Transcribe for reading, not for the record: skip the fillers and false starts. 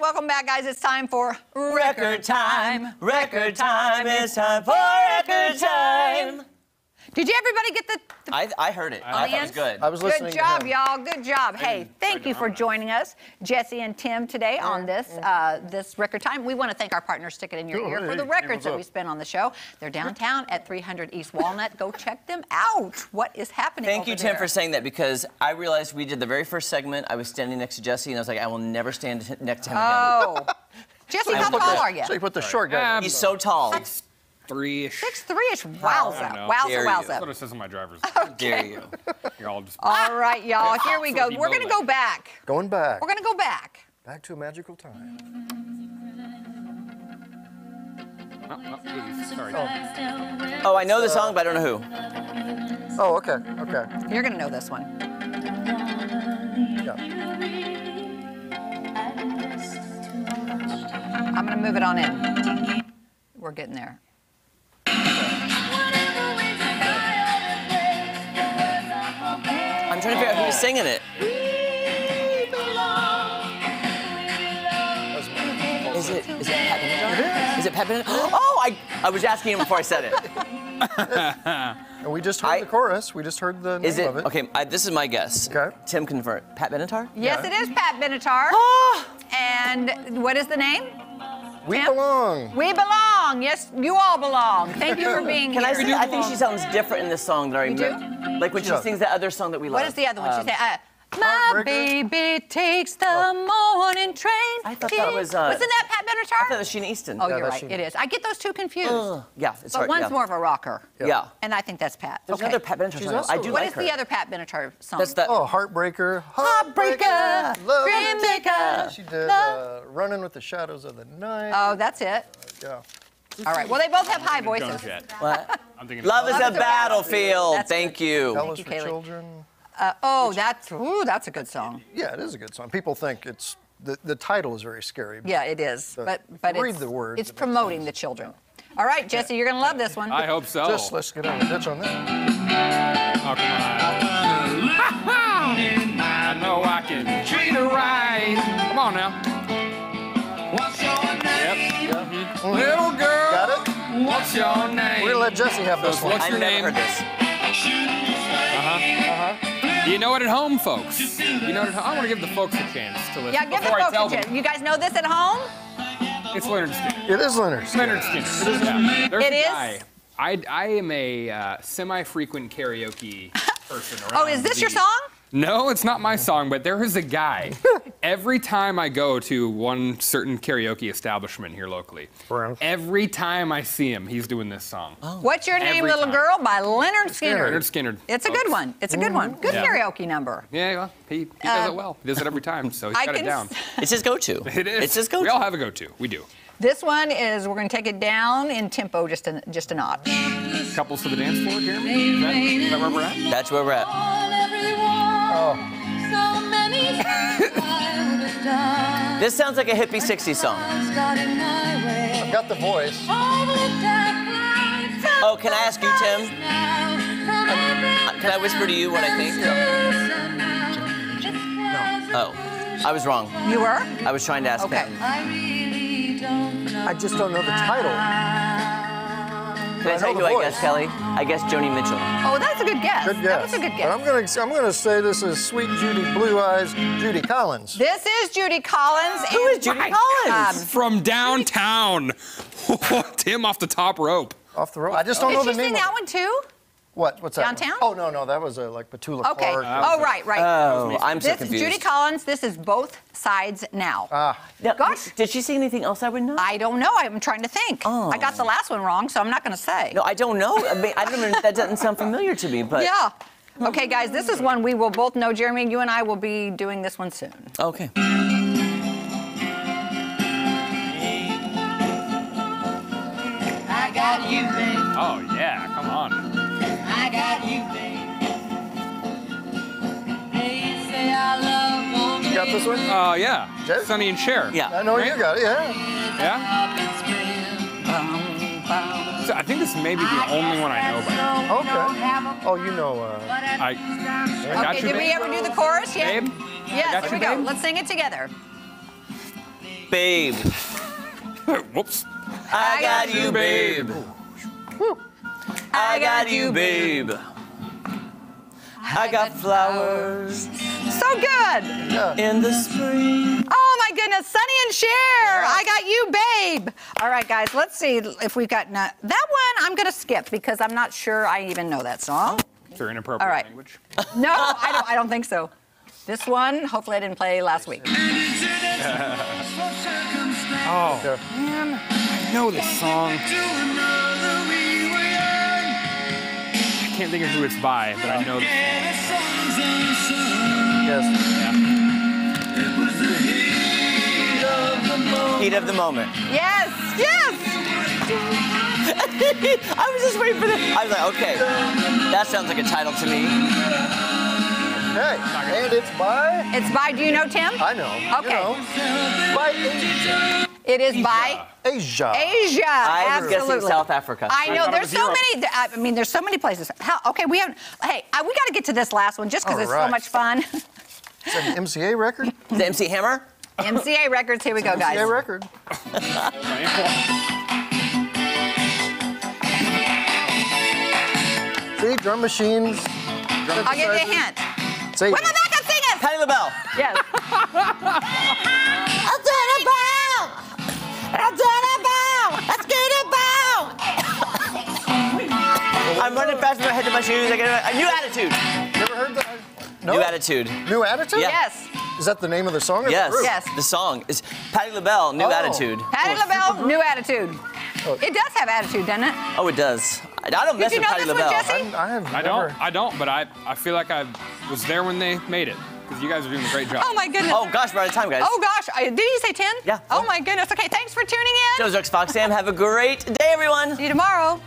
Welcome back, guys. It's time for Record Time. Record Time. It's time for Record Time. Did you everybody get the I heard it. I thought it was good. I was listening. Good job, y'all. Good job. Hey, thank you for joining us, Jesse and Tim, today on this Record Time. We want to thank our partners, Stick It In Your Ear, for the records that we spend on the show. They're downtown at 300 East Walnut. Go check them out. What is happening? Thank you, Tim, for saying that, because I realized we did the very first segment. I was standing next to Jesse, and I was like, I will never stand next to him again. Oh, Jesse, how tall are you? So you put the short guy. He's so tall. 6'3-ish. 6'3-ish. Wowza. Wowza, wowza. That's what it says on my driver's license. Okay. Dare you. You're all just... All right, y'all. Here we go. We're going to go back. Going back. We're going to go back. Back to a magical time. Oh, sorry. Oh. Oh, I know the song, but I don't know who. Oh, okay. Okay. You're going to know this one. Yeah. I'm going to move it on in. We're getting there. I'm trying to figure out who's singing it. Is it Pat Benatar? Is it Pat Benatar? Oh, I was asking him before I said it. And we just heard the chorus. We just heard the name of it. Okay, this is my guess. Okay. Tim, convert. Pat Benatar? Yes, it is Pat Benatar. And what is the name? We belong. We belong. Yes, you all belong. Thank you for being here. I think she sounds different in this song that I remember. Like when she sings that other song that we love. What is the other one? She said, my baby takes the morning train. I thought that was... wasn't that Pat Benatar? I thought it was Sheena Easton. Oh, you're right. It is. I get those two confused. Yeah, it's hard. But one's more of a rocker. Yeah. And I think that's Pat. There's another Pat Benatar song. I do like her. What is the other Pat Benatar song? That's the... Oh, Heartbreaker. Heartbreaker. Dream Maker. She did Running with the Shadows of the Night. Oh, that's it. Yeah. All right. Well, they both have high voices. What? Love is a battlefield. Thank you. Thank you, Kaylee. That's a good song. Yeah, it is a good song. People think it's the title is very scary. Yeah, it is. But read the words. It's promoting the children. All right, Jesse, you're gonna love this one. I hope so. Just let's get on the ditch on this. I know I can treat her right. Come on now. What's your name, little girl? Got it. What's your name? We're gonna let Jesse have this one. What's your name? You know it at home, folks. You know it at home. I want to give the folks a chance to listen. Yeah, give the folks a chance. You guys know this at home? It's Lynyrd Skynyrd. It is Lynyrd Skynyrd. It is. I am a semi-frequent karaoke person. Oh, is this your song? No, it's not my song, but there is a guy. Every time I go to one certain karaoke establishment here locally, every time I see him, he's doing this song. Oh. What's Your Name, Little Girl by Lynyrd Skynyrd. Lynyrd Skynyrd. It's a good one. It's a good one. Good karaoke number. Yeah, well, he does it well. He does it every time, so he's got it down. It's his go-to. It is. It's his go-to. We all have a go-to. We do. This one is, we're going to take it down in tempo just a notch. Couples to the dance floor, Jeremy? Is that where we're at? That's where we're at. Oh. This sounds like a hippie 60s song. I've got the voice. Oh, can I ask you, Tim? Can I whisper to you what I think? No. Oh, I was wrong. You were? I was trying to ask Pat. I just don't know the title. Can I tell you who I guess, Kelly? I guess Joni Mitchell. Oh, that's a good guess. Good guess. That was a good guess. But I'm gonna say this is Sweet Judy Blue Eyes, Judy Collins. This is Judy Collins. Who is Judy Collins? From downtown. Tim off the top rope. Off the rope. I just don't know the name. Did she sing that one too? What's that? Downtown? Oh, no, that was like Petula Clark. Okay. Oh, right. Oh, I'm so confused. This is Judy Collins. This is Both Sides Now. Gosh. Did she sing anything else I would know? I don't know. I'm trying to think. Oh. I got the last one wrong, so I'm not going to say. No, I don't know. I mean, that doesn't sound familiar to me, but... Yeah. Okay, guys, this is one we will both know. Jeremy, you and I will be doing this one soon. Okay. I got you, babe. Oh, yeah. Come on. I got you, babe. They say I love you. You got this one? Oh, yeah. Jay? Sonny and Cher. Yeah. I know you got it, yeah. So I think this may be the only one I know by. Okay. Oh, you know. I got you, babe. Did we ever do the chorus? Yeah. Babe? Yes, here we go. Let's sing it together. babe. Whoops. I got you, babe. I got you, babe. I got flowers. So good. In the spring. Oh my goodness, Sonny and Cher. I got you, babe. All right, guys, let's see if we've got that one. I'm gonna skip because I'm not sure I even know that song. Through inappropriate language. No, I don't think so. This one, hopefully I didn't play last week. Oh, man, I know this song. I can't think of who it's by, but I know this song. Yes. Yeah. Heat of the moment. Yes, yes! I was just waiting for this. I was like, okay, that sounds like a title to me. Okay, and it's by? It's by, do you know, Tim? I know. Okay. You know. By Asia. It is by? Asia. Asia, I was guessing South Africa. I know, there's so many, I mean, there's so many places. How, okay, we have, hey, we gotta get to this last one just because it's so much fun. Is that an MCA record? The MC Hammer? MCA Records, here we go, guys. MCA record. Drum machines. I'll give you a hint. Say women that can sing it! Patti LaBelle. Yes. I'll do it about. I'll do it about. Let's get it about. I'm running fast with my head to my shoes. I get a new attitude. Never heard that? No. New attitude. New attitude? Yeah. Yes. Is that the name of the song? Or yes. The group? Yes. The song is Patti LaBelle, New Attitude. Patti LaBelle, New Attitude. Oh. It does have attitude, doesn't it? Oh, it does. I don't mess with Patti LaBelle. I don't, but I feel like I was there when they made it. Because you guys are doing a great job. Oh, my goodness. Oh, gosh, we're out of time, guys. Oh, gosh. Did you say 10? Yeah. Oh, my goodness. Okay, thanks for tuning in. Joe Fox Sam, have a great day, everyone. See you tomorrow.